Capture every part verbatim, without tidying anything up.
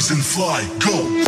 wings and fly, go!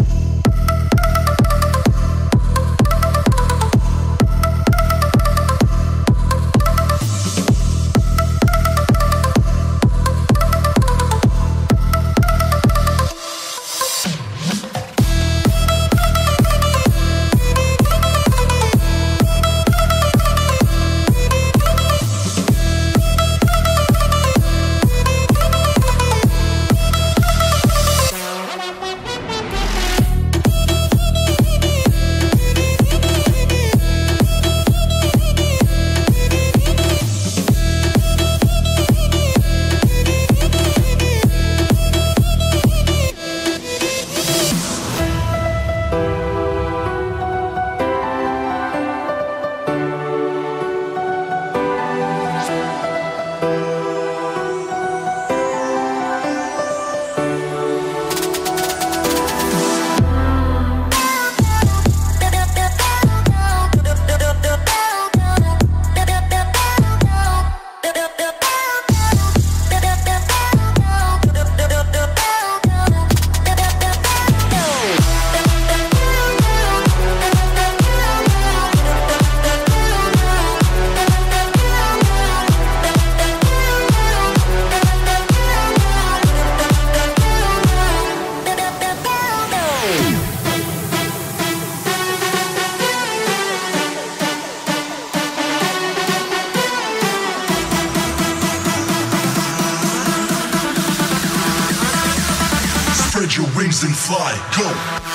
Spread your wings and fly, go!